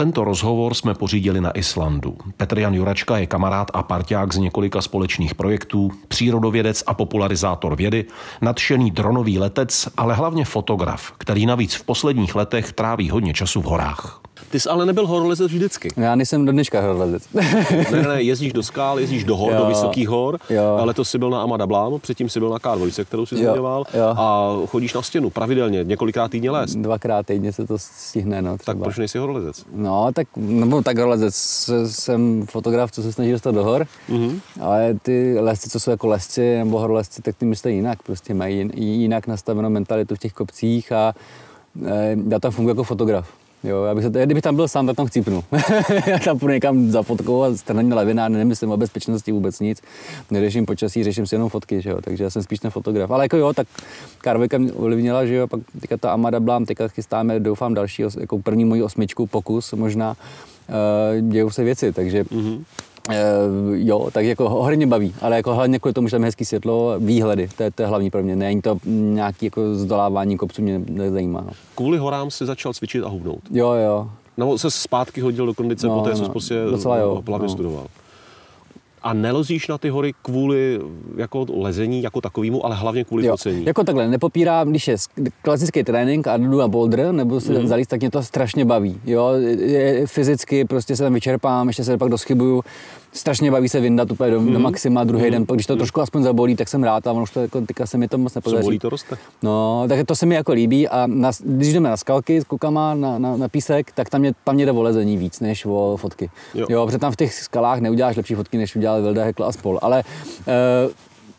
Tento rozhovor jsme pořídili na Islandu. Petr Jan Juračka je kamarád a parťák z několika společných projektů, přírodovědec a popularizátor vědy, nadšený dronový letec, ale hlavně fotograf, který navíc v posledních letech tráví hodně času v horách. Ty jsi ale nebyl horolezec vždycky. Já nejsem do dneška horolezec. Ne, jezdíš do skal, jezdíš do hor, jo, do vysokých hor, jo. Ale to jsi byl na Ama Dablam, předtím jsi byl na K2, kterou jsi zmiňoval, a chodíš na stěnu pravidelně, několikrát týdně lézt. Dvakrát týdně se to stihne, no, třeba. Tak proč nejsi horolezec? No, tak nebo tak horolezec, jsem fotograf, co se snaží dostat do hor, ale ty lesci, co jsou jako lesci nebo horolezci, tak ty myslí jinak, prostě mají jinak nastavenou mentalitu v těch kopcích a já tam funguji jako fotograf. Jo, kdybych tam byl sám, tak tam chcípnu. Já tam půjdu někam za fotkou a strhnu lavinár, nemyslím o bezpečnosti vůbec nic. Neřeším počasí, řeším si jenom fotky, že jo, takže já jsem spíš ten fotograf. Ale jako jo, tak Károlika mě ovlivnila, že jo, pak teďka ta Ama Dablam, teďka chystáme, doufám, další, jako první moji osmičku, pokus možná, dějou se věci, takže... jo, tak jako hodně baví, ale jako hlavně kvůli tomu, že tam je hezký světlo, výhledy, to je hlavní pro mě, není to nějaký jako zdolávání kopců, mě nezajímá. No. Kvůli horám si začal cvičit a hubnout? Jo. Nebo se zpátky hodil do kondice, no, poté, co jsi prostě hlavně studoval. A nelozíš na ty hory kvůli jako lezení jako takovému, ale hlavně kvůli focení. Jako takhle, nepopírám, když je klasický trénink a jdu na boulder nebo se zalíz, tak mě to strašně baví. Jo? Fyzicky prostě se tam vyčerpám, ještě se pak doschybuju. Strašně baví se vyndat úplně do maxima, druhý den, když to trošku aspoň zabolí, tak jsem rád a ono už to jako, teďka se mi to moc nepodaří. Zabolí to roste. No, tak to se mi jako líbí a když jdeme na skalky s klukama, na písek, tak tam mě jde o lezení víc než o fotky. Jo, protože tam v těch skalách neuděláš lepší fotky, než udělal Vilda Hekla a spol, ale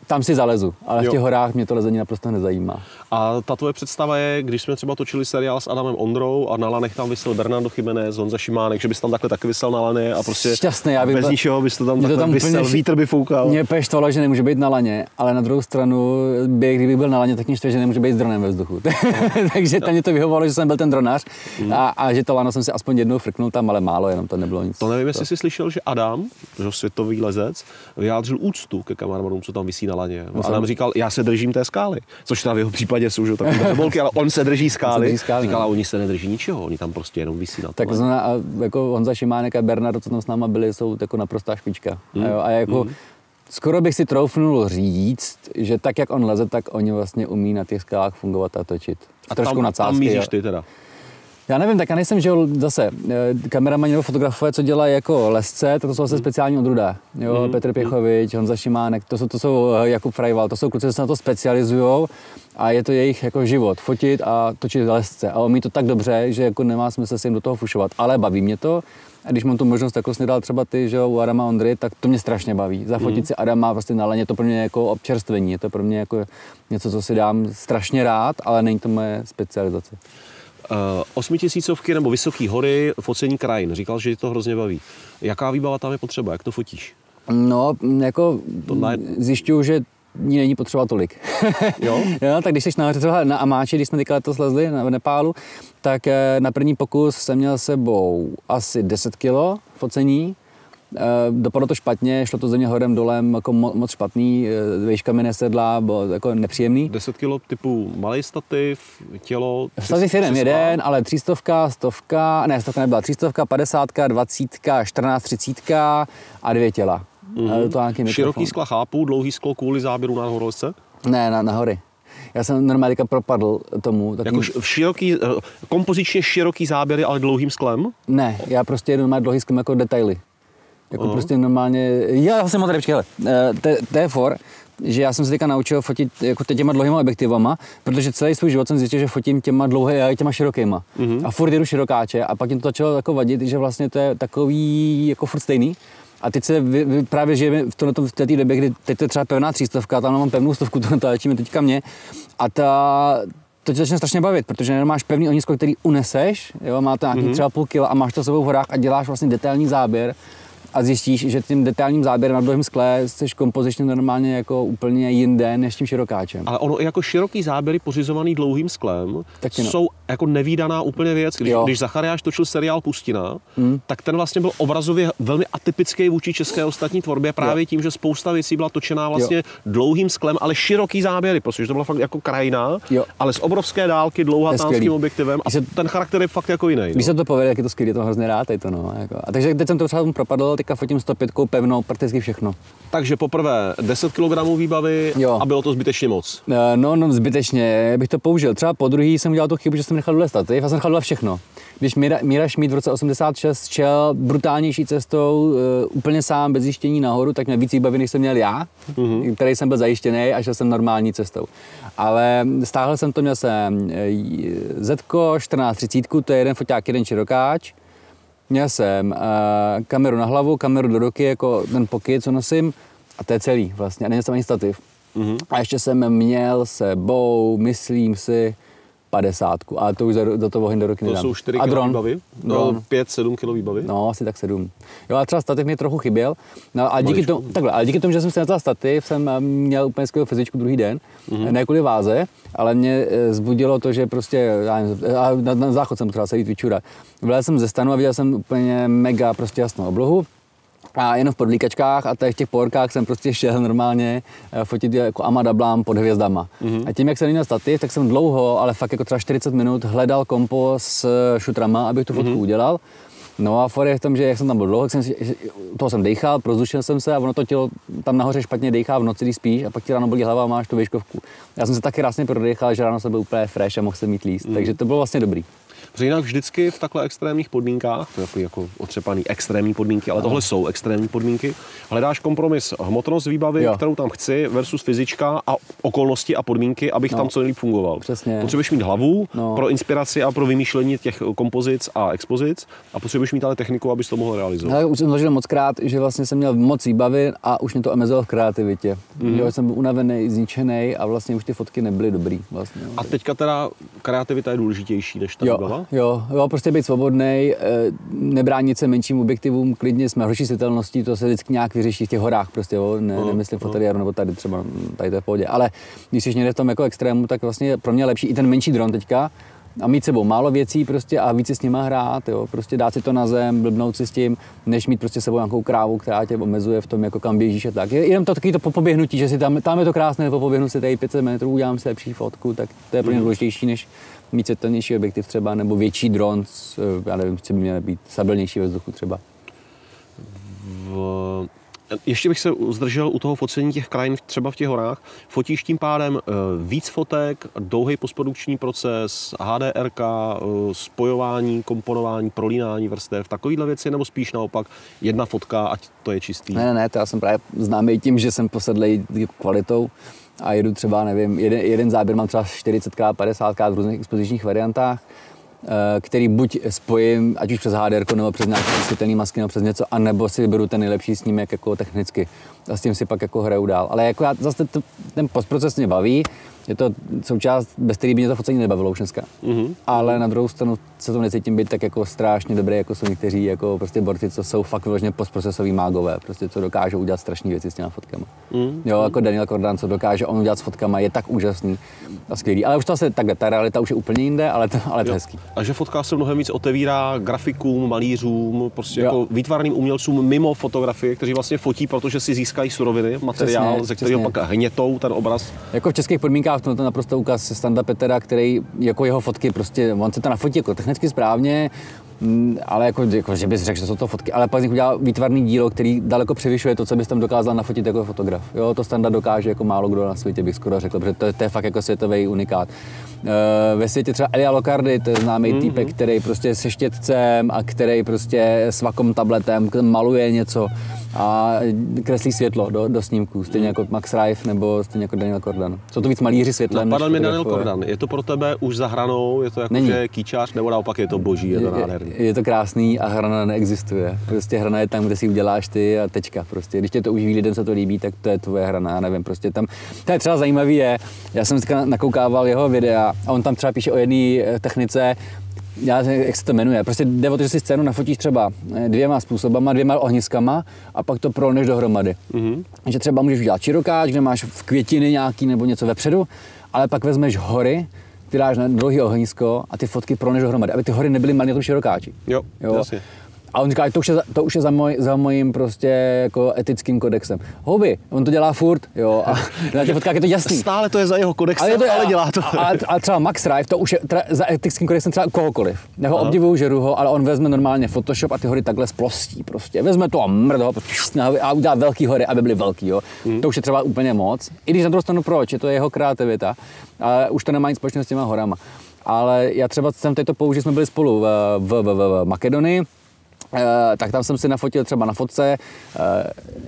tam si zalezu, ale v těch horách mě to lezení naprosto nezajímá. A ta tvoje představa je, když jsme třeba točili seriál s Adamem Ondrou a na lanech tam vysel Bernardo Giménez, Honza Šimánek, že bys tam takhle taky vysel na laně a prostě šťastný, já bych bez ničeho bys to tam takhle vysel, vítr by foukal. Mě peštvalo, že nemůže být na laně, ale na druhou stranu, kdyby byl na laně, tak mě štve, že nemůže být s dronem ve vzduchu. Takže tam mě to vyhovovalo, že jsem byl ten dronář a že to lano jsem si aspoň jednou frknul tam, ale málo, jenom to nebylo nic. To nevím, jestli jsi slyšel, že Adam, že světový lezec, vyjádřil úctu ke kamarádům, co tam visí na laně. Adam říkal, já se držím té skály, což teda v jeho případě jsou už takové tobolky, ale on se drží skály. Říkal, oni se nedrží ničeho, oni tam prostě jenom visí na tom. Tak znamená, jako Honza Šimánek a Bernardo, co tam s náma byli, jsou jako naprostá špička. A jako skoro bych si troufnul říct, že tak jak on leze, tak oni vlastně umí na těch skálách fungovat a točit. A trošku na cásky. Tam míříš ty teda? Já nevím, tak já nejsem, že zase kameraman nebo fotografuje, co dělají jako lesce, to jsou zase speciální odrůda. Jo, Petr Pěchovič, Honza Šimánek, to jsou Jakub Frajval, to jsou kluci, co se na to specializují a je to jejich jako život, fotit a točit lesce. A umí to tak dobře, že jako nemá smysl se jim do toho fušovat, ale baví mě to. A když mám tu možnost, tak jsi dal třeba ty, že jo, u Adama Ondry, tak to mě strašně baví. Zafotit si Adama prostě na laně, to pro mě jako občerstvení, je to pro mě jako něco, co si dám strašně rád, ale není to moje specializace. 8000 nebo vysoké hory, focení krajin. Říkal, že to hrozně baví. Jaká výbava tam je potřeba? Jak to fotíš? No, jako zjišťuju, že ní není potřeba tolik. Jo, tak když jsi na Amáči, když jsme teďka letos lezli v Nepálu, tak na první pokus jsem měl sebou asi 10 kilo focení. Dopadlo to špatně, šlo to ze mě horem dolem, jako moc špatný, výška mi nesedla, bylo jako nepříjemný. 10 kilo typu malý stativ, tělo... Stativ jeden, ale 300, 100, ne, 100 nebyla, 300, 50, 20, 14, 30 a 2 těla. Široký skla chápu, dlouhý sklo kvůli záběru na horolezce? Ne, na hory. Já jsem normálně propadl tomu. Jako kompozičně široký záběry, ale dlouhým sklem? Ne, já prostě jedu normálně dlouhý sklem jako detaily. Jako prostě normálně, já jsem moc počkej, hele, to je for, že já jsem se teďka naučil fotit jako těma dlouhýma objektivama, protože celý svůj život jsem zjistil, že fotím těma dlouhé a těma širokýma. A furt jedu širokáče a pak mě to začalo jako vadit, že vlastně to je takový jako furt stejný. A teď se právě žijeme v té době, kdy teď to je třeba pevná 300, tam mám pevnou 100, to léčíme teďka mě. A to tě začne strašně bavit, protože nemáš pevný ohnisko, který uneseš, jo, má to nějaký třeba půl kila a máš to sebou v horách a děláš vlastně detailní záběr. a zjistíš, že tím detailním záběrem na dlouhém skle seš kompozičně normálně jako úplně jinde než tím širokáčem. Ale ono jako široký záběry pořizovaný dlouhým sklem jsou jako nevídaná úplně věc. Když Zachariáš točil seriál Pustina, tak ten vlastně byl obrazově velmi atypický vůči české ostatní tvorbě právě tím, že spousta věcí byla točená vlastně dlouhým sklem, ale široký záběry, protože to byla fakt jako krajina, ale z obrovské dálky dlouhatánským objektivem a ten charakter je fakt jako jiný. Když se to povede, jak je to skvělé, to hrozně rád, to no. Jako. A takže teď jsem to třeba propadl, teďka fotím 105 pevnou, prakticky všechno. Takže poprvé 10 kg výbavy a bylo to zbytečně moc. No, zbytečně, bych to použil. Třeba po druhý jsem udělal tu chybu, že jsem nechal důle staty, já jsem nechal všechno. Když Míra Šmíd v roce 86 šel brutálnější cestou, úplně sám, bez zjištění nahoru, tak měl víc výbavy, než jsem měl já, který jsem byl zajištěný a šel jsem normální cestou. Ale stáhl jsem to, měl jsem Zetko, 14-30, to je jeden foťák, jeden širokáč. Měl jsem kameru na hlavu, kameru do ruky, jako ten poky, co nosím, a to je celý vlastně, a neměl jsem ani stativ. A ještě jsem měl sebou, myslím si, 50, ale to už do toho oheň do ruky nedám. To jsou 4 kg výbavy? No, 5-7 kg výbavy? No, asi tak 7. Jo, a třeba stativ mě trochu chyběl, no, ale díky tomu, že jsem si nedal stativ, jsem měl úplně skvělou fyzičku druhý den, ne kvůli váze, ale mě zbudilo to, že prostě, na záchod jsem třeba se jít vyčurat. Vylel jsem ze stanu a viděl jsem úplně mega prostě jasnou oblohu, a jenom v podlíkačkách a tady v těch poorkách jsem prostě šel normálně fotit jako Ama Dablam pod hvězdama. A tím, jak jsem měl stativ, tak jsem dlouho, ale fakt jako třeba 40 minut hledal kompo s šutrama, abych tu fotku udělal. No a for je v tom, že jak jsem tam byl dlouho, toho jsem dejchal, prozdušil jsem se a ono to tělo tam nahoře špatně dejchá v noci, když spíš a pak ti ráno bolí hlava a máš tu výškovku. Já jsem se taky krásně prodejchal, že ráno jsem byl úplně fresh a mohl jsem mít líst, takže to bylo vlastně dobrý. Protože jinak vždycky v takhle extrémních podmínkách, to je jako otřepaný extrémní podmínky, ale tohle jsou extrémní podmínky, hledáš kompromis hmotnost výbavy, kterou tam chci, versus fyzička a okolnosti a podmínky, abych tam co nejlíp fungoval. Přesně. Potřebuješ mít hlavu pro inspiraci a pro vymýšlení těch kompozic a expozic a potřebuješ mít ale techniku, abys to mohl realizovat. Já už jsem zažil mockrát, že vlastně jsem měl moc výbavy a už mě to omezilo v kreativitě. Já jsem byl unavený, zničený a vlastně už ty fotky nebyly dobrý. Vlastně. A teďka teda kreativita je důležitější než ta výbava? Jo, prostě být svobodnej, nebránit se menším objektivům, klidně s horší světelností, to se vždycky nějak vyřeší v těch horách prostě, jo, nemyslím foteriéru nebo tady třeba, tady to je v pohodě, ale když jsi někde v tom jako extrému, tak vlastně pro mě lepší i ten menší dron teďka a mít sebou málo věcí prostě a víc si s nima hrát, jo, prostě dát si to na zem, blbnout si s tím, než mít prostě sebou nějakou krávu, která tě omezuje v tom, jako kam běžíš a tak. Jenom to taky to popoběhnutí, že si tam je to krásné, popoběhnu si tady 500 metrů, udělám si lepší fotku, tak to je pro mě důležitější než mít světelnější objektiv třeba, nebo větší dron, já nevím, co by měl být stabilnější ve vzduchu třeba. Ještě bych se zdržel u toho focení těch krajin třeba v těch horách. Fotíš tím pádem víc fotek, dlouhý postprodukční proces, HDRK, spojování, komponování, prolínání vrstev, takovýhle věci, nebo spíš naopak jedna fotka, ať to je čistý? Ne, to já jsem právě známý tím, že jsem posedlej kvalitou. A jedu třeba, nevím, jeden záběr mám třeba 40x, 50x v různých expozičních variantách, který buď spojím, ať už přes HDR nebo přes nějaké světelné masky nebo přes něco, anebo si vyberu ten nejlepší snímek jako technicky a s tím si pak jako hraju dál. Ale jako já zase ten postproces mě baví, je to součást, bez který by mě to focení nebavilo už dneska. Ale na druhou stranu se tomu necítím být tak jako strašně dobré, jako jsou někteří jako prostě borci, co jsou fakt vyloženě postprocesový mágové, prostě co dokážou udělat strašné věci s těma fotkama. Jo, jako Daniel Kordan, co dokáže on udělat s fotkama, je tak úžasný a skvělý. Ale už to asi takhle, ta realita už je úplně jinde, ale to hezký. A že fotka se mnohem víc otevírá grafikům, malířům, prostě jako výtvarným umělcům mimo fotografie, kteří vlastně fotí, protože si získají suroviny, materiál, přesně, ze kterého pak hnětou ten obraz. Jako v českých podmínkách to naprosto ukaz Standa Petera, který jako jeho fotky prostě, on se to nafotí jako technicky správně, ale jako že bys řekl, že jsou to fotky, ale pak z nich udělal výtvarný dílo, který daleko převyšuje to, co bys tam dokázal nafotit jako fotograf. Jo, to Standa dokáže jako málo kdo na světě, bych skoro řekl, protože to je fakt jako světový unikát. Ve světě třeba Elia Locardi, to je známý týpek, který prostě se štětcem a který prostě s vakom tabletem maluje něco a kreslí světlo do snímků, stejně jako Max Rive nebo stejně jako Daniel Kordan. Jsou to víc malíři světlem. Napadl mi Daniel Kordan. Je to pro tebe už za hranou? Je to jako, že kýčář, nebo naopak je to boží, je to nádherný? Je to krásný a hrana neexistuje. Prostě hrana je tam, kde si uděláš ty a tečka. Prostě. Když tě to uživí, lidem se to líbí, tak to je tvoje hrana, nevím. Prostě tam. To je třeba zajímavý je, já jsem dneska nakoukával jeho videa a on tam třeba píše o jedné technice, já nevím, jak se to jmenuje, prostě jde o to, že si scénu nafotíš třeba dvěma způsobama, dvěma ohniskama a pak to prolneš dohromady. Mm-hmm. Takže třeba můžeš udělat širokáč, kde máš v květiny nějaký nebo něco vepředu, ale pak vezmeš hory, ty dáš na druhý ohnisko a ty fotky prolneš dohromady, aby ty hory nebyly malé na tom širokáči. Jo, jasně. A on říká, to už je za mojím prostě jako etickým kodexem. Hobby, on to dělá furt, jo, a na těch fotkách je to jasný. Stále to je za jeho kodexem, ale dělá to. A třeba Max Rive, to už je za etickým kodexem třeba kohokoliv. Já ho obdivuju, žeru ho, ale on vezme normálně Photoshop a ty hory takhle splostí prostě. Vezme to a mrd ho a udělá velký hory, aby byly velký, jo. Mm. To už je třeba úplně moc. I když na druhou stranu proč, je to jeho kreativita, ale už to nemá nic společného s těma horama. Ale já třeba jsem teď to použil, jsme byli spolu v Makedonii. Tak tam jsem si nafotil třeba na fotce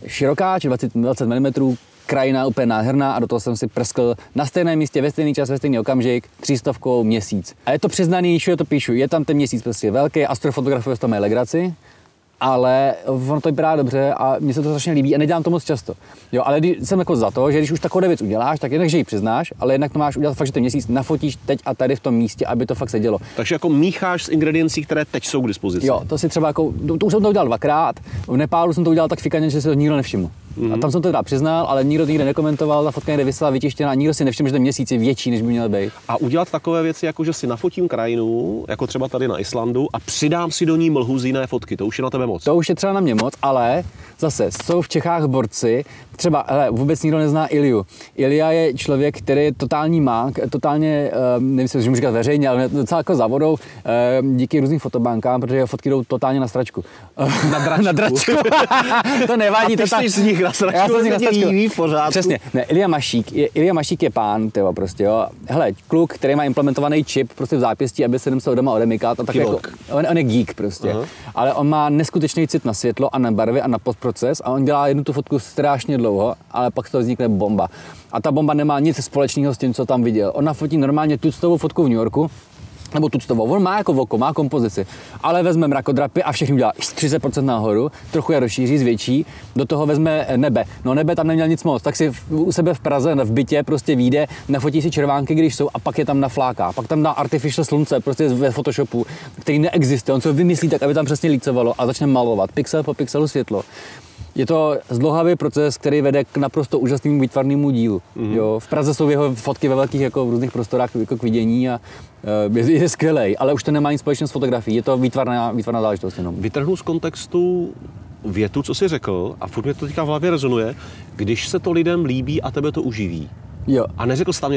širokáč 20 mm, krajina úplně nádherná a do toho jsem si prskl na stejném místě, ve stejný čas, ve stejný okamžik 300 měsíc. A je to přiznaný, všude to píšu, je tam ten měsíc prostě velký, astrofotografuje z toho mají legraci, ale ono to vypadá dobře a mně se to strašně líbí a nedělám to moc často. Jo, ale jsem jako za to, že když už takovou věc uděláš, tak jednak, že ji přiznáš, ale jednak to máš udělat fakt, že ten měsíc nafotíš teď a tady v tom místě, aby to fakt sedělo. Takže jako mícháš s ingrediencí, které teď jsou k dispozici. Jo, to si třeba jako, to už jsem to udělal dvakrát, v Nepálu jsem to udělal tak fikaně, že si to nikdo nevšiml. Mm-hmm. A tam jsem to teda přiznal, ale nikdo nikde nekomentoval, ta fotka někde vysela vytištěná a nikdo si nevšiml, že ten měsíc je větší, než by měl být. A udělat takové věci, jako že si nafotím krajinu, jako třeba tady na Islandu, a přidám si do ní mlhu z jiné fotky, to už je na tebe moc. To už je třeba na mě moc, ale zase jsou v Čechách borci, třeba hele, vůbec nikdo nezná Iliu. Ilia je člověk, který je totální mák, totálně, nevím, že můžu říkat veřejně, ale docela jako za vodou, díky různým fotobankám, protože jeho fotky jdou totálně na stračku. Na dračku. To nevadí, to já jsem si pořád. Přesně. Ne, Ilia Mašík je pán, tyjo, prostě jo. Hele, kluk, který má implementovaný čip prostě v zápěstí, aby se nemusel doma odemykat a tak jako, on je geek prostě. Aha. Ale on má neskutečný cit na světlo a na barvy a na postproces a on dělá jednu tu fotku strašně dlouho, ale pak z toho vznikne bomba. A ta bomba nemá nic společného s tím, co tam viděl. On nafotí normálně tuctovou fotku v New Yorku. Nebo tuctovou. On má jako voko, má kompozici, ale vezme mrakodrapy a všechny udělá 30% nahoru, trochu je rozšíří, zvětší, do toho vezme nebe. No nebe tam neměl nic moc, tak si u sebe v Praze, v bytě prostě vyjde, nafotí si červánky, když jsou a pak je tam nafláká. Pak tam dá artificial slunce, prostě ve Photoshopu, který neexistuje, on se ho vymyslí tak, aby tam přesně lícovalo a začne malovat pixel po pixelu světlo. Je to zdlouhavý proces, který vede k naprosto úžasnému výtvarnému dílu. Mm-hmm. Jo, v Praze jsou jeho fotky ve velkých jako v různých prostorách jako k vidění a je skvělej, ale už to nemá nic společného s fotografií. Je to výtvarná záležitost jenom. Vytrhnu z kontextu větu, co jsi řekl, a furt mě to teďka v hlavě rezonuje, když se to lidem líbí a tebe to uživí. Jo. A neřekl jsi tam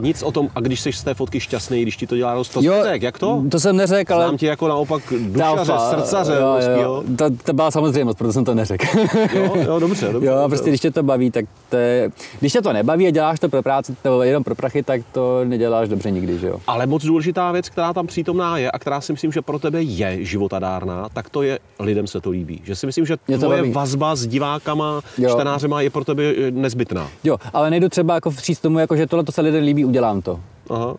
nic o tom, a když jsi z té fotky šťastný, když ti to dělá rost, jak to? To jsem neřekl, ale... Znám tě jako naopak dušaře, srdcaře, jo. To byla samozřejmost, proto jsem to neřekl. Jo, dobře. Jo, prostě když tě to baví, tak to je... Když tě to nebaví a děláš to pro práci, nebo jenom pro prachy, tak to neděláš dobře nikdy, že jo. Ale moc důležitá věc, která tam přítomná je a která si myslím, že pro tebe je životadárná, tak to je, lidem se to líbí. Že si myslím, že tvoje vazba s divákama, čtenářema je pro tebe nezbytná. Jo, ale nejdu třeba jako říct tomu, jako, že tohle to se lidem líbí, udělám to. Aha.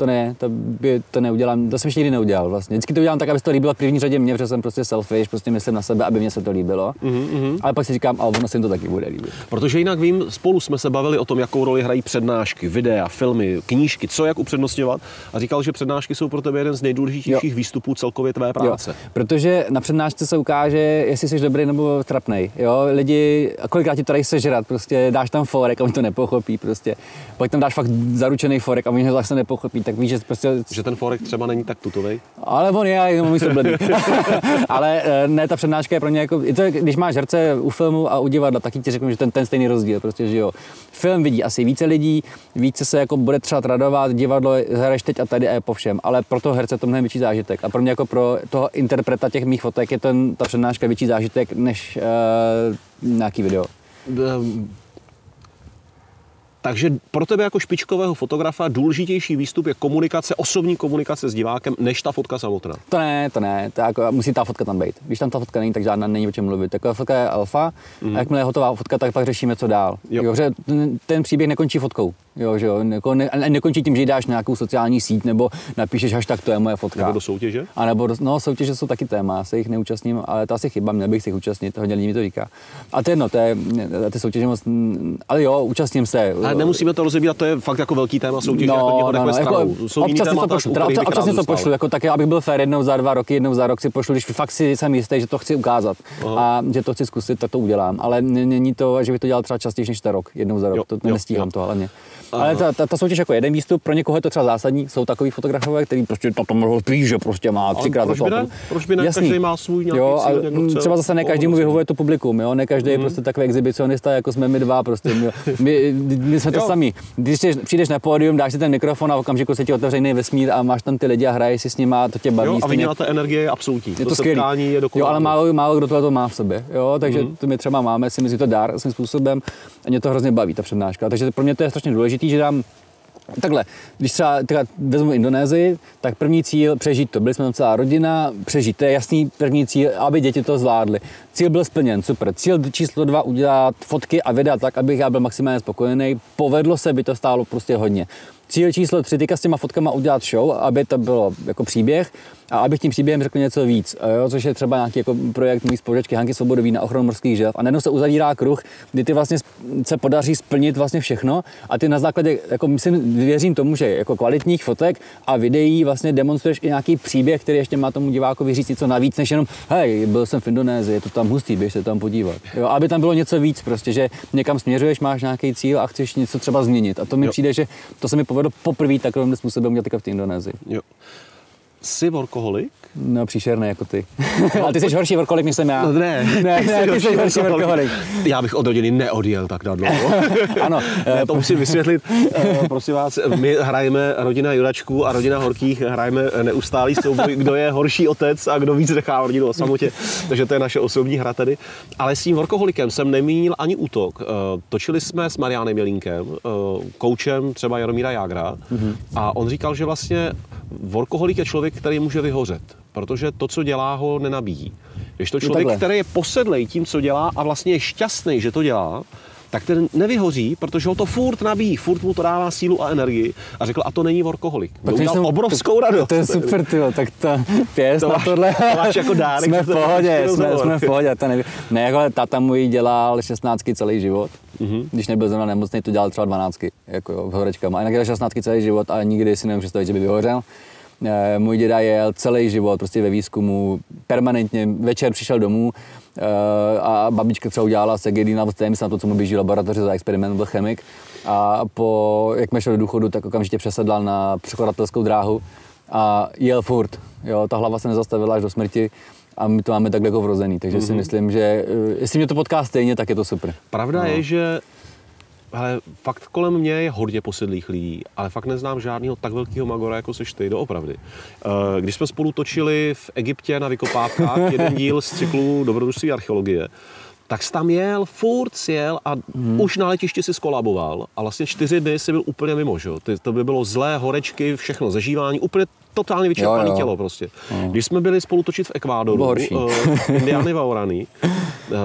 To neudělám, to jsem ještě nikdy neudělal vlastně. Vždycky to udělám tak, aby se to líbilo v první řadě mě, protože jsem prostě selfish, prostě myslím na sebe, aby mě se to líbilo. Mm-hmm. Ale pak si říkám, ale ono se jim to taky bude líbit. Protože jinak vím, spolu jsme se bavili o tom, jakou roli hrají přednášky, videa, filmy, knížky, co jak upřednostňovat. A říkal, že přednášky jsou pro tebe jeden z nejdůležitějších výstupů celkově tvé práce. Jo. Protože na přednášce se ukáže, jestli jsi dobrý nebo trapnej. Jo, lidi, kolikrát ti to dají sežrat, prostě dáš tam forek a oni to nepochopí, prostě. Pak tam dáš fakt zaručený forek a oni ho zase pochopí, tak víš, že prostě... Že ten forek třeba není tak tutovej? Ale on je, jenom se bledný. Ale ne, ta přednáška je pro mě jako... I to, když máš herce u filmu a u divadla, taky ti řeknu, že ten stejný rozdíl, prostě, že jo. Film vidí asi více lidí, více se jako bude třeba radovat, divadlo hraješ teď a tady a je po všem, ale pro toho herce to mnohem větší zážitek. A pro mě jako pro toho interpreta těch mých fotek je ta přednáška větší zážitek než nějaký video. Takže pro tebe jako špičkového fotografa důležitější výstup je komunikace, osobní komunikace s divákem, než ta fotka samotná. To ne. To jako, musí ta fotka tam být. Když tam ta fotka není, tak žádná není o čem mluvit. Taková fotka je alfa a jakmile je hotová fotka, tak pak řešíme, co dál. Jo, že ten příběh nekončí fotkou. Jo, že jo, nekončí tím, že dáš nějakou sociální síť nebo napíšeš hashtag to je moje fotka. Nebo do soutěže? A nebo soutěže jsou taky téma, já se jich neúčastním, ale to asi chyba, měl bych se jich účastnit, hodně lidí mi to říká. A ty soutěže moc, ale jo, účastním se. ale nemusíme to rozebírat, to je fakt jako velký téma soutěže, občas něco pošlu, jako tak já bych byl fér, jednou za 2 roky, jednou za rok si pošlu, když fakt si jsem jistý, že to chci ukázat a že to chci zkusit, tak to udělám, ale není to, že bych to dělal třeba častěji než 4 roky, jednou za rok, to nestíhám to hlavně. Ale ta soutěž jako jeden výstup, pro někoho je to třeba zásadní, jsou takový fotografové, který prostě to mohl píš, že prostě má 3x to. Proč by ne? Každý má svůj nějaký cíl, jak chce. Třeba zase ne každému vyhovuje to publikum, jo? Ne každý je prostě takový exhibicionista, jako jsme my dva, prostě my jsme to sami. Když přijdeš na pódium, dáš si ten mikrofon a okamžiku se ti otevře jiný vesmír a máš tam ty lidi a hraješ si s nimi a to tě baví. Jo, a viděla ta energie je absolutní. Je to skvělé. Jo, ale málo kdo to má v sobě, jo? Takže to my třeba máme, si myslím, že to dár svým způsobem a mě to hrozně baví ta přednáška. Takže pro mě to je strašně důležité, že dám takhle, když třeba vezmu Indonésii, tak první cíl přežít to. Byli jsme tam celá rodina, přežít, to je jasný první cíl, aby děti to zvládly. Cíl byl splněn, super. Cíl číslo 2 udělat fotky a vydat tak, abych já byl maximálně spokojený. Povedlo se, by to stálo prostě hodně. Cíl číslo 3, teďka s těma fotkama udělat show, aby to bylo jako příběh a abych tím příběhem řekl něco víc, jo, což je třeba nějaký jako projekt mý spolužačky Hanky Svobodový na ochranu morských želv. A najednou se uzavírá kruh, kdy ty vlastně se podaří splnit vlastně všechno a ty na základě, jako myslím, věřím tomu, že jako kvalitních fotek a videí vlastně demonstruješ i nějaký příběh, který ještě má tomu divákovi říct něco navíc, než jenom hej, byl jsem v Indonésii, je to tam hustý, běž se tam podívat. Jo, aby tam bylo něco víc, prostě, že někam směřuješ, máš nějaký cíl a chceš něco třeba změnit. A to mi přijde, že to se mi povedlo poprvé takovým způsobem dělat v Indonésii. Jo. Jsi workoholik? No, příšerný jako ty. Ale ty jsi horší workoholik, než jsem já. No, ne, ty jsi horší workoholik. Já bych od rodiny neodjel tak na dlouho. Ano. Já to musím vysvětlit. Prosím vás, my hrajeme rodina Juračků a rodina Horkých, hrajeme neustálý souboj, kdo je horší otec a kdo víc nechá rodinu o samotě. Takže to je naše osobní hra tady. Ale s tím workoholikem jsem nemínil ani útok. Točili jsme s Mariánem Jelínkem, koučem třeba Jaromíra Jágra, a on říkal, že vlastně workoholik je člověk, který může vyhořet, protože to, co dělá, ho nenabíjí. Když to člověk, který je posedlej tím, co dělá a vlastně je šťastný, že to dělá, tak ten nevyhoří, protože ho to furt nabíjí, furt mu to dává sílu a energii. A řekl, a to není workoholik. Udělal obrovskou radost. To je super, tyjo, tak to pěst to na máš, tohle. To máš jako dárek. Jsme v pohodě, jsme v pohodě. Ne, jako tata můj dělal 16 celý život. Když nebyl zrovna nemocný, to dělal třeba 12 jako jo, v horečkama. A jinak dělal 16 celý život a nikdy si nemůžu představit, že by vyhořel. Můj děda jel celý život prostě ve výzkumu, permanentně, večer přišel domů a babička třeba udělala segedí na téměř na to, co mu běží laboratoře za experiment, byl chemik a jak šel do důchodu, tak okamžitě přesedlal na překladatelskou dráhu a jel furt, jo, ta hlava se nezastavila až do smrti. A my to máme takhle jako vrozený, takže si myslím, že jestli mě to potká stejně, tak je to super. Pravda je, že hele, fakt kolem mě je hodně posedlých lidí, ale fakt neznám žádného tak velkého magora, jako seš ty, doopravdy. Když jsme spolu točili v Egyptě na vykopávkách jeden díl z cyklu Dobrodružství archeologie, tak jsi tam jel, furt jel a už na letišti si skolaboval a vlastně 4 dny jsi byl úplně mimo, že? To by bylo zlé, horečky, všechno, zažívání, úplně totálně vyčerpané tělo prostě. Když jsme byli spolu točit v Ekvádoru, Indiány Vaurany,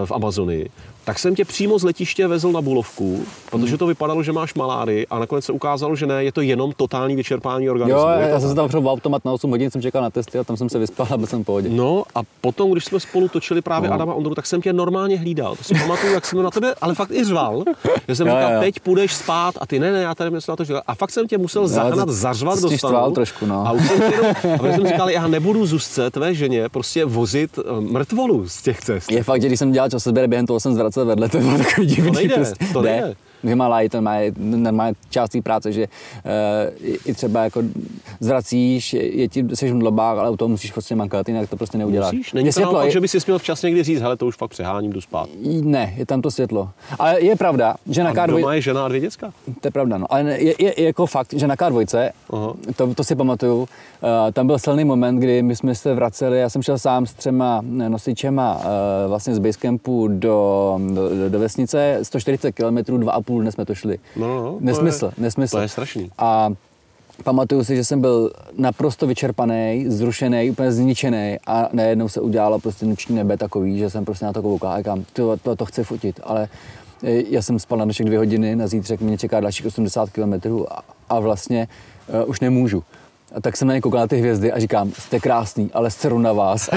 v Amazonii, tak jsem tě přímo z letiště vezl na Bulovku, protože to vypadalo, že máš malárii a nakonec se ukázalo, že ne, je to jenom totální vyčerpání organismu. Jo, já jsem se tam přel v automat na 8 hodin, jsem čekal na testy a tam jsem se vyspal a byl jsem v pohodě. No a potom, když jsme spolu točili právě Adama Ondru, tak jsem tě normálně hlídal. To si pamatuju, jak jsem na tebe, ale fakt i řval, že jsem říkal, teď půjdeš spát a ty ne, já tady myslím na to, že a fakt jsem tě musel zahnat, zařvat do stanu. A už jsem říkal, já nebudu Zuzce, tvé ženě, prostě vozit mrtvolu z těch cest. Je fakt, že když jsem dělal čas během toho jsem zvracel vedle, to bylo takový divný. To nejde, prostě. To nejde. Že malá, to má část té práce, že i třeba jako zvracíš, seš v mdlobách, ale u toho musíš prostě mankat, jinak to prostě neuděláš. Musíš? Není to naopak, že bys si směl včas někdy říct, hele, to už fakt přeháním, jdu spát. Ne, je tam to světlo. Ale je pravda, že na K2... doma je žena a 2 děcka. To je pravda, no. Ale je jako fakt, že na K2, to si pamatuju, tam byl silný moment, kdy my jsme se vraceli, já jsem šel sám s 3 nosičema vlastně z basecampu do vesnice, 140 km, 2,5 dnes jsme to šli. Nesmysl. To je strašný. A pamatuju si, že jsem byl naprosto vyčerpaný, zrušený, úplně zničený a najednou se udělalo prostě noční nebe takový, že jsem prostě na to koukal a říkám, to chci fotit, ale já jsem spal na dnešek 2 hodiny, na zítřek mě čeká dalších 80 km a vlastně už nemůžu. A tak jsem na ně koukal na ty hvězdy a říkám, jste krásný, ale seru na vás.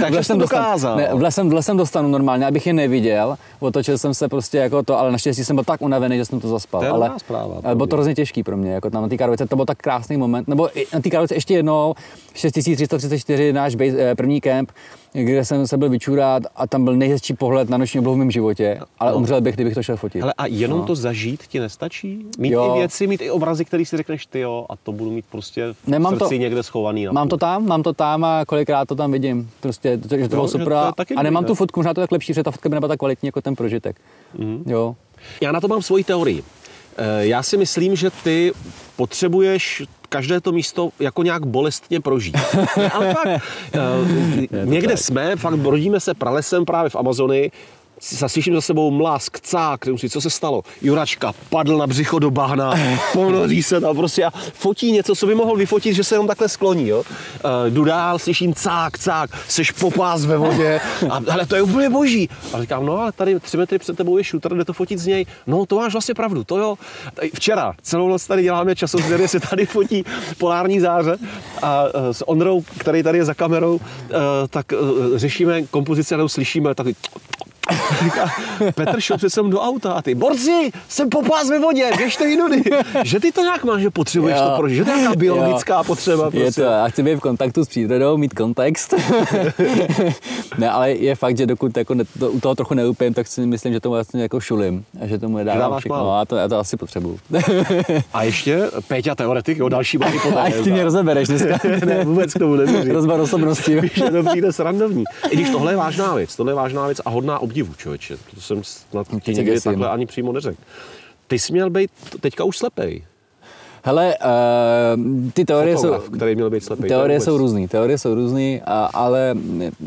Takže jsem dokázal. V lesem dostanu normálně, abych je neviděl. Otočil jsem se prostě jako to, ale naštěstí jsem byl tak unavený, že jsem to zaspal. To je ale zpráva, bylo to hrozně těžký pro mě, jako tam na té Károlice, to byl tak krásný moment. Nebo na té Károlice ještě jednou, 6334, náš první kemp, kde jsem se byl vyčůrat a tam byl nejhezčí pohled na noční oblohu v mém životě, ale umřel bych, kdybych to šel fotit. Hele, a jenom to zažít ti nestačí? Mít jo. I věci, mít i obrazy, které si řekneš ty jo, a to budu mít prostě v srdci někde schovaný. Mám to tam a kolikrát to tam vidím. Prostě, že to bylo super. A nemám tu fotku, možná to tak lepší, protože ta fotka by nebyla tak kvalitní jako ten prožitek. Jo. Já na to mám svoji teorii. Já si myslím, že ty potřebuješ každé to místo jako nějak bolestně prožít. Ale fakt, někde tak. Jsme, fakt brodíme se pralesem právě v Amazonii, zaslyším za sebou mlásk, cák, nemusí, co se stalo? Juračka padl na břicho do bahna, ponoří se tam prostě a fotí něco, co by mohl vyfotit, že se jenom takhle skloní, jo? Jdu dál, slyším cák, cák, seš popás ve vodě, ale to je úplně boží. A říkám, no ale tady 3 metry před tebou je šuter, jde to fotit z něj. No to máš vlastně pravdu, to jo. Včera celou noc tady děláme časozměny, se tady fotí polární záře a s Ondrou, který tady je za kamerou, tak řešíme kompozici a slyšíme taky. Petr šel přece do auta a ty, borci, jsem popás ve vodě, běžte jinudy. Že ty to nějak máš, že potřebuješ to prožít, že to je nějaká biologická potřeba. Prostě. Je to, já chci být v kontaktu s přírodou, mít kontext. Ne, ale je fakt, že dokud jako u toho trochu neupím, tak si myslím, že tomu vlastně jako šulím a že tomu nedávám všechno. Já to asi potřebuju. A ještě Péťa teoretik, jo, další má hypotézu. A ty mě rozebereš dneska. Ne, vůbec k tomu nevěřím. Rozbar osobností. To přijde srandovní. I když tohle je vážná věc a hodná obdivu, člověče, to jsem snad ti nikdy takhle ani přímo neřekl. Ty jsi měl být teďka už slepej. Hele, ty teorie fotograf, který měl být slepej. Teorie jsou různý, ale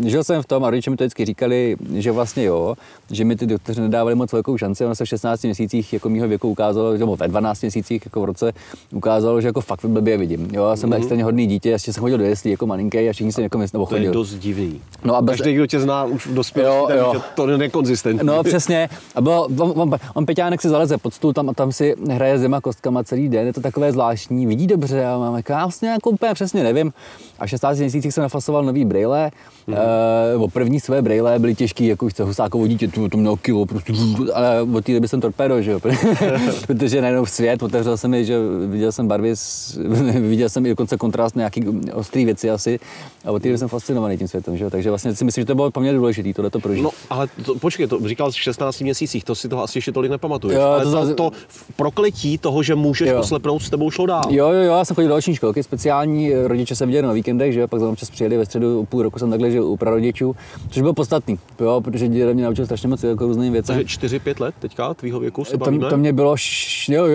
žil jsem v tom a rodiče mi to vždycky říkali, že vlastně jo, že mi ty doktoři nedávali moc velkou šanci, ono se v 16 měsících jako mýho věku ukázalo, že ve 12 měsících jako v roce ukázalo, že jako fakt blbě vidím. Jo, já jsem extrémně hodný dítě, ještě jsem chodil do jeslí jako malinký a všichni se jako něco chodil. To je dost divný. No a každý, kdo tě zná už dospělý, že to je nekonzistentní. No přesně. A bylo, on Peťánek si zaleze pod stůl tam a tam si hraje s těma kostkama celý den, je to takové zvláštní, vidí dobře, a máme krásně, jako úplně přesně nevím. A v 16 měsících jsem nafasoval nový Braille. První své Braille byly těžký, jako už se Husákovo dítě, to mělo kilo, prostě, ale od té doby jsem torpédo, že jo, protože najednou svět, otevřel jsem je, že viděl jsem barvy, viděl jsem i dokonce kontrast na nějaký ostrý věci asi a od té doby jsem fascinovaný tím světem, že jo, takže vlastně si myslím, že to bylo poměrně důležitý, tohle to prožít. No, ale počkej, to říkal v 16 měsících, to si toho asi ještě tolik nepamatuješ, jo, ale to prokletí toho, že můžeš poslepnout, s tebou šlo dál. Jo, já jsem chodil do noční školky, speciální, rodiče se viděli na víkendech, že jo, pak za občas přijeli ve středu, půl roku jsem takhle žil u prarodičů, což bylo podstatný, jo, protože děda mě naučil strašně moc jako různým věcem. Takže 4-5 let teďka tvýho věku se bavíme? To mě bylo,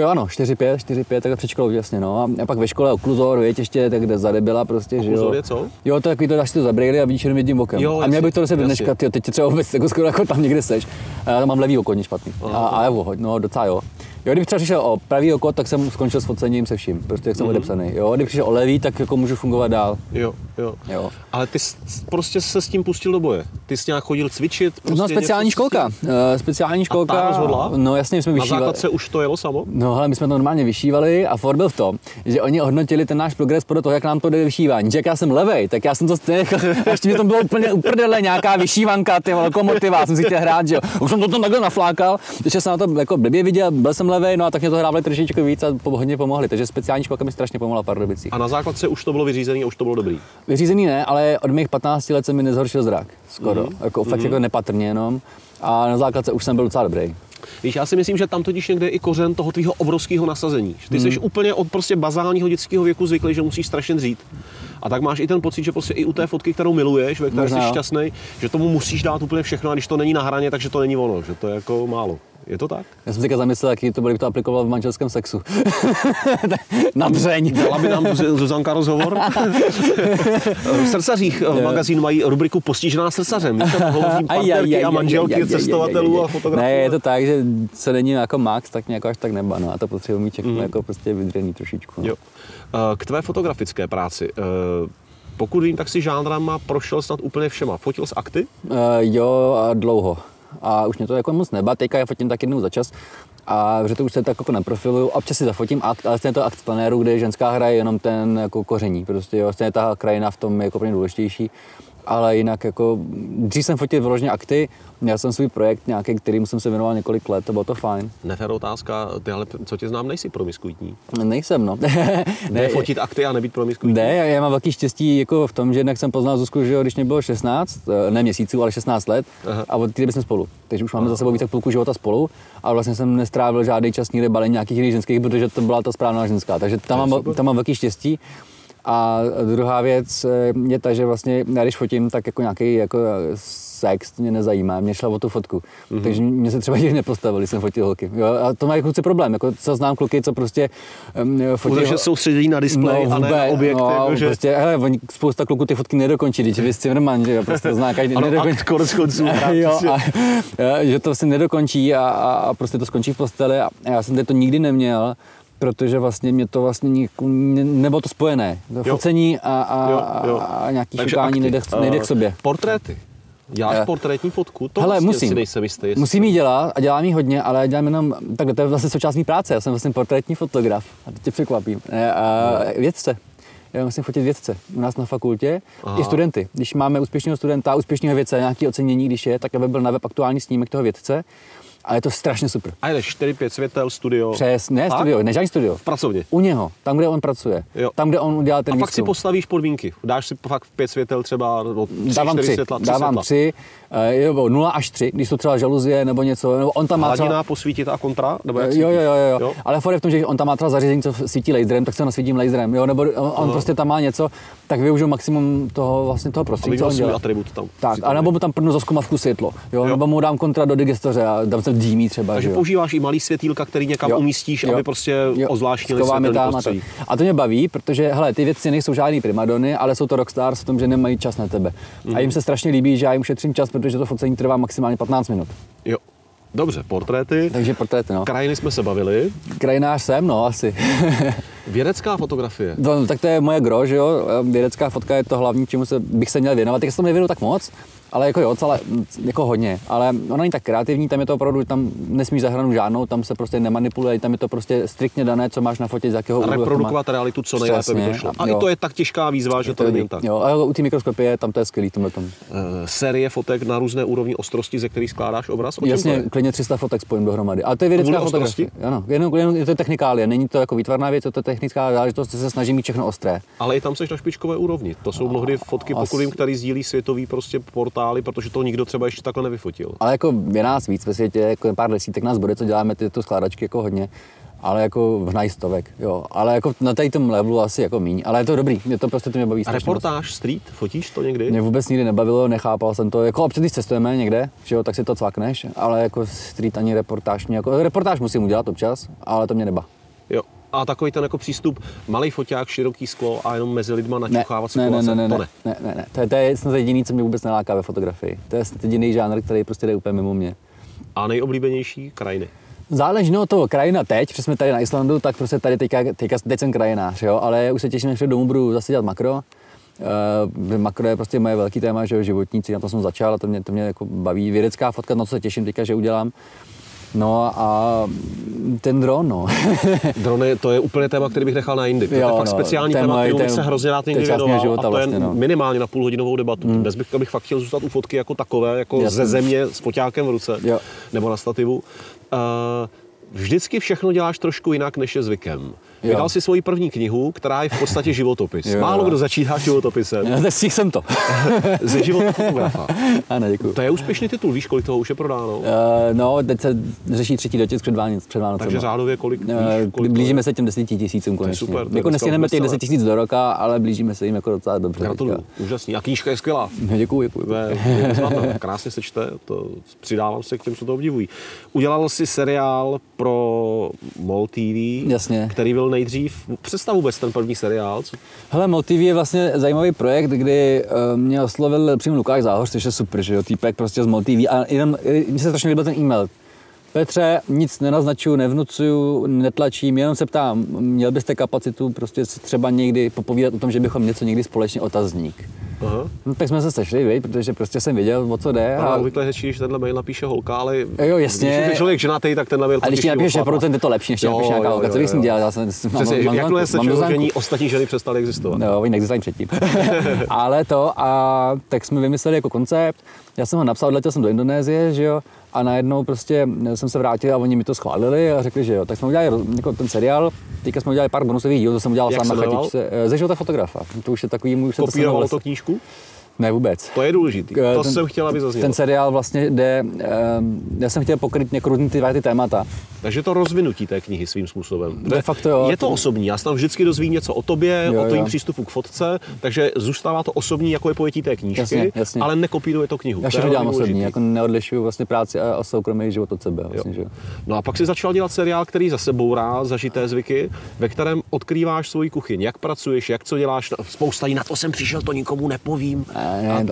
ano, 4-5, tak před školou, jasně, no, a pak ve škole okluzor, věď, ještě tak kde zadebila prostě, že jo. Okluzor je co? Jo, to takový to, dáš si to za brýle a vidíš jenom jedním okem. Jo, a měl bych to do dneška, ty teď třeba vůbec jako skoro jako tam někde seš. Já tam mám levý oko, špatný. A no, docela jo. Jo, kdybych třeba přišel o pravý oko, tak jsem skončil s focením se vším, prostě jak jsem odepsaný. Jo, kdybych přišel o levý, tak jako můžu fungovat dál. Jo. Ale ty prostě se s tím pustil do boje. Ty jsi nějak chodil cvičit? Prostě no, speciální školka. A ta rozhodla? No jasně, my jsme vyšívali. Na základce už to jelo samo? No, ale my jsme to normálně vyšívali a for byl v tom, že oni hodnotili ten náš progres podle toho, jak nám to jde vyšívání. Že jak já jsem levej, tak já jsem to stejně, ještě mi to bylo úplně uprdele nějaká vyšívanka, ty lokomotiva, jsem si chtěl hrát, že jo. Už jsem to tam takhle naflákal, že jsem na to jako blbě viděl, byl jsem levej, no a tak mě to hrávali trošičku víc a hodně pomohli, takže speciální školka mi strašně pomohla v Pardubicích. A na základce už to bylo vyřízený a už to bylo dobrý? Vyřízený ne, ale od mých 15 let se mi nezhoršil zrak, skoro, jako fakt jako nepatrně jenom a na základce už jsem byl docela dobrý. Víš, já si myslím, že tam totiž někde je i kořen toho tvýho obrovského nasazení. Ty jsi úplně od prostě bazálního dětského věku zvyklý, že musíš strašně dřít. A tak máš i ten pocit, že prostě i u té fotky, kterou miluješ, ve které jsi šťastný, že tomu musíš dát úplně všechno, a když to není na hraně, takže to není ono, že to je jako málo. Je to tak? Já jsem si zamyslel, jaký to bude, to aplikoval v manželském sexu. Na dřeň. Dala by nám Zuzanka rozhovor? V Srdcařích magazín mají rubriku Postižená srdcařem. Hovoří partnerky a manželky cestovatelů a fotografů. Ne, je to tak, že se není jako Max, tak nějak až tak neba. No a to potřebuji mít všechno jako prostě vydřený trošičku. No. Jo. K tvé fotografické práci. Pokud vím, tak si žánrama prošel snad úplně všema. Fotil jsi akty? Jo, a dlouho. A už mě to jako moc nebá, teďka já fotím tak jednou za čas a že to už se tak jako naprofiluju, občas si zafotím akt, ale stejně to akt z planéru, kde ženská hraje jenom ten jako koření, prostě jo, stejně ta krajina v tom je jako úplně důležitější, ale jinak jako, dřív jsem fotil vyloženě akty, měl jsem svůj projekt nějaký, kterým jsem se věnoval několik let, to bylo to fajn. Nefér otázka, ty ale co tě znám, nejsi promiskuitní? Nejsem, no. Ne, fotit akty a nebýt promiskuitní? Ne, já mám velký štěstí jako v tom, že jednak jsem poznal Zuzku, že když mě bylo 16, ne měsíců, ale 16 let, aha, a od té doby jsme spolu. Takže už máme za sebou více půlku života spolu a vlastně jsem nestrávil žádný čas nikde balení nějakých jiných ženských, protože to byla ta správná ženská, takže tam mám velký štěstí. A druhá věc je ta, že vlastně já když fotím, tak jako nějaký jako sex mě nezajímá, mě šla o tu fotku. Mm-hmm. Takže mě se třeba nikdy nepostavili, jsem fotil holky. Jo, a to mají kluci problém, jako co znám kluky, co prostě fotí. Protože soustředí na displej, no, a ne na objekt. No, jako, že... prostě, hele, spousta kluků ty fotky nedokončí, když vy s Cimrman, že jo, prostě zná každý nedokončí. Že to se nedokončí a prostě to skončí v posteli a já jsem tady to nikdy neměl, protože vlastně mě to vlastně nebylo to spojené. Focení a nějaký šukání nejde k sobě. Portréty. Děláš portrétní fotku? To hele, musím ji dělat a dělám ji hodně, ale dělám jenom takhle, to je vlastně součást mý práce. Já jsem vlastně portrétní fotograf a to tě překvapím. Vědce. Já musím fotit vědce u nás na fakultě, aha, i studenty. Když máme úspěšného studenta, úspěšného vědce, nějaké ocenění, když je, tak aby byl na web aktuální snímek toho vědce. A je to strašně super. A jdeš 4-5 světel, studio. Žádný studio. V pracovně. U něho, tam, kde on pracuje. Jo. Tam, kde on udělá ten výstup. A fakt si postavíš podmínky. Dáš si fakt 5 světel třeba, no, 3-4 světla, 3 dávám světla. 3, 0 až 3, když jsou třeba žaluzie nebo něco. Nebo on tam má hladina, třeba... posvítí a kontra? Nebo jak jo. Ale fakt je v tom, že on tam má třeba zařízení, co svítí laserem, tak se nasvítím laserem. Jo? Nebo on prostě tam má něco, tak využiju maximum toho, vlastně toho prostředí, co on dělá. Tam, tak, a nebo mu tam prdnu zazkumavku světlo. Jo? Nebo mu dám kontra do digestoře a dám dýmí třeba. Takže používáš i malý světýlka, který někam umístíš, aby prostě ozvláštnili světelný prostředí. A to mě baví, protože hele, ty věci nejsou žádný primadony, ale jsou to rockstars v tom, že nemají čas na tebe. Mm. A jim se strašně líbí, že já jim šetřím čas, protože to focení trvá maximálně 15 minut. Jo. Dobře, portréty. Takže portréty, no. Krajiny jsme se bavili. Krajinář jsem, no, asi. Vědecká fotografie. No, tak to je moje gro, že jo. Vědecká fotka je to hlavní, čemu bych se měl věnovat. Tak se tomu nevěnu tak moc, ale jako jo, celé, jako hodně. Ale ona není tak kreativní, tam je to opravdu, tam nesmíš zahranu žádnou, tam se prostě nemanipuluje, tam je to prostě striktně dané, co máš na fotě, z jakého úhlu. Reprodukovat realitu, co nejlépe by to šlo. A i to je tak těžká výzva, že to není tak. Jo, ale u té mikroskopie tam to je skvělý tomhle tomu. Série fotek na různé úrovni ostrosti, ze kterých skládáš obraz. Jasně, klidně 300 fotek spojím dohromady. Ale to je vědecká fotografie. Ano, jenom je to technikálie, není to jako výtvarná věc, to je technická záležitost, se snaží mít všechno ostré. Ale i tam seš na špičkové úrovni. To jsou mnohdy fotky, které sdílí světový prostě portál, protože to nikdo třeba ještě takhle nevyfotil. Ale jako je nás víc ve světě, jako pár desítek nás bude, co děláme tyto skládačky jako hodně, ale jako v najstovek, jo. Ale jako na tom levelu asi jako míň, ale je to dobrý, mě to prostě to mě baví. A reportáž, street, fotíš to někdy? Mě vůbec nikdy nebavilo, nechápal jsem to, jako občas když cestujeme někde, že jo, tak si to cvakneš, ale jako street ani reportáž, jako reportáž musím udělat občas, ale to mě neba. Jo. A takový ten jako přístup, malý foťák, široký sklo a jenom mezi lidma naťuchávat situace, to ne. Ne. To je snad jediný, co mě vůbec neláká ve fotografii. To je jediný žánr, který prostě jde úplně mimo mě. A nejoblíbenější krajiny? Záleží na toho krajina teď, protože jsme tady na Islandu, tak prostě tady teď jsem krajinář, jo? Ale už se těším, než domů budu zase dělat makro. Makro je prostě moje velký téma, že jo, životníci, na to jsem začal a to mě jako baví. Vědecká fotka, na co se těším teďka, že udělám. No a ten dron, no. Drony, to je úplně téma, který bych nechal na jindy. To je fakt speciální téma, který se hrozně rád někdy věnoval. A to je minimálně na půlhodinovou debatu. Dnes bych fakt chtěl zůstat u fotky jako takové, jako ze země s foťákem v ruce, nebo na stativu. Vždycky všechno děláš trošku jinak, než je zvykem. Vydal si svoji první knihu, která je v podstatě životopis. Jo. Málo kdo začíná životopisem. Já tak jsem to. Ze života fotografa. Ano, děkuji. To je úspěšný titul, víš, kolik toho už je prodáno? No, teď se řeší třetí dotisk před Vánocem. Takže řádově kolik, víš, kolik blížíme se těm 10 000 konečně. Super. Jako nestěhneme těch 10 000 do roka, ale blížíme se jim jako docela dobře. Gratuluju, úžasný. A knížka je skvělá. Děkuji. Krásně se čte, to přidávám se k těm, co to obdivují. Udělal si seriál pro Motivy, který byl nejdřív. Představ vůbec ten první seriál. Co? Hele, Motivy je vlastně zajímavý projekt, kdy mě oslovil přímo Lukáš Záhoř, což je super, že jo, týpek prostě z Motivy. A jenom, mně se strašně líbil ten e-mail. Petře, nic nenaznačuju, nevnucuju, netlačím, jenom se ptám, měl byste kapacitu prostě třeba někdy popovídat o tom, že bychom něco někdy společně otazník. Aha. No, tak jsme se sešli, víc, protože prostě jsem věděl, o co jde. Ale obvykle řečí, když tenhle mail napíše holka, ale jo, jasně. Když je člověk ženatý, tak tenhle mail napíše. A když ti napíšeš 100%, je to lepší, než ti napíše nějaká holka. Co bych s ní dělal? Jakmile se žení, ostatní ženy přestaly existovat. No, oni neexistovali předtím. Ale to, a tak jsme vymysleli jako koncept. Já jsem ho napsal, letěl jsem do Indonésie, že jo, a najednou prostě jsem se vrátil a oni mi to schválili a řekli, že jo. Tak jsme udělali jako ten seriál, teďka jsme udělali pár bonusových dílů, to jsem udělal sám na chatičce. Ze života fotografa, to už je takový můj... Kopírovalo to knížku? Ne, vůbec. To je důležitý, to ten, jsem chtěl, aby zaznělo. Ten seriál vlastně jde, já jsem chtěl pokryt některé ty témata. Takže to rozvinutí té knihy svým způsobem. De facto, jo, je to osobní, já se tam vždycky dozvím něco o tobě, jo, o tvým přístupu k fotce, takže zůstává to osobní, jako je pojetí té knížky, jasně, jasně. Ale nekopíruje to knihu. Já všechno dělám osobní, jako neodlišuju vlastně práci a soukromý život od sebe. Vlastně, že? No a pak si začal dělat seriál, který zase bourá zažité zvyky, ve kterém odkrýváš svoji kuchyň, jak pracuješ, jak co děláš, spousta na to jsem přišel, to nikomu nepovím.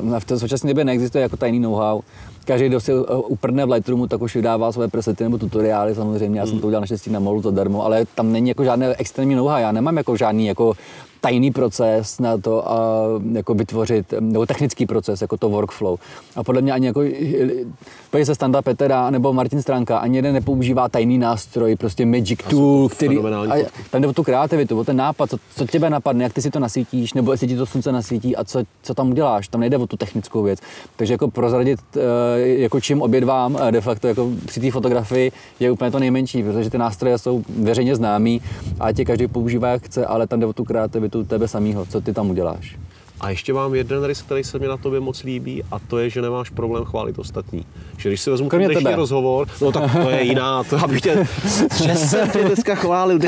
Ne, v té současné době neexistuje jako tajný know-how. Každý, kdo si uprne v Lightroomu, tak už vydává své presety nebo tutoriály samozřejmě. Já jsem to udělal naštěstí na molu zadarmo, ale tam není jako žádné extrémní know-how. Já nemám jako žádný jako tajný proces na to a jako vytvořit, nebo technický proces, jako to workflow. A podle mě ani jako, podívej se Standa Petera nebo Martin Stránka, ani jeden nepoužívá tajný nástroj, prostě Magic Tool, který... A tam jde o tu kreativitu, o ten nápad, co tebe napadne, jak ty si to nasvítíš, nebo jestli ti to slunce nasvítí a co tam uděláš, tam nejde o tu technickou věc. Takže jako prozradit, jako čím obědvám de facto jako při té fotografii je úplně to nejmenší, protože ty nástroje jsou veřejně známý a tě každý používá jak chce, ale tam jde o tu kreativitu tebe samýho, co ty tam uděláš. A ještě mám jeden rys, který se mi na tobě moc líbí, a to je, že nemáš problém chválit ostatní. Že když si vezmu dnešní rozhovor, no tak to je jiná, to abych tě, že jsem tě dneska chválil,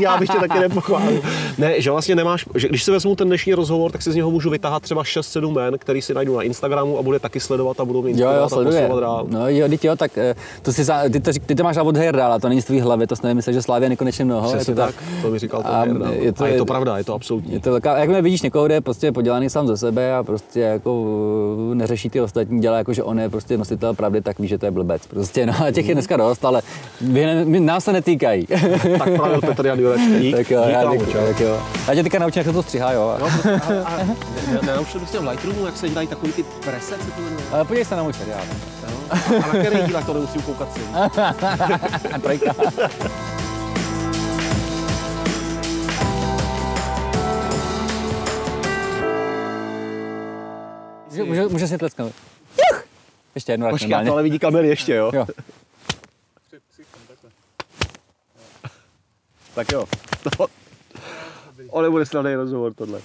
já bych tě taky nepochválil. Ne, že vlastně nemáš, že když si vezmu ten dnešní rozhovor, tak si z něho můžu vytáhat třeba 6-7 jmen, který si najdu na Instagramu a bude taky sledovat a budou mě inspirovat a posouvat dál. No jo, jo, tak to si, ty to máš od Herdála, to není z tvý hlavy, to si nemyslíš, že Slávě nekonečně mnoho. Přesně tak, to mi říkal Herdál. A je to pravda, je to absolutní. Je to taková, jak mě vidíš někoho, kde prostě podělaný sám ze sebe a prostě jako neřeší ty ostatní, dělá jako, že on je prostě nositel pravdy, tak ví, že to je blbec. Prostě, no a těch je dneska dost, ale nás se netýkají. Tak pravil Petr Jan Juračka. Tak jo, já děkuji. Já tě teďka naučím, jak se to střihá, jo. No, a nenaučil bych tě v Lightroomu, jak se dělají takový ty presec? Podívej se na můj seriál. A na který dílách to nemusím koukat si. Trojka. Může si tlesknout. Ještě jednou. Počkej, to ale vidí kamery ještě, jo? Tak jo. To... On nebude snadný rozhovor tohle.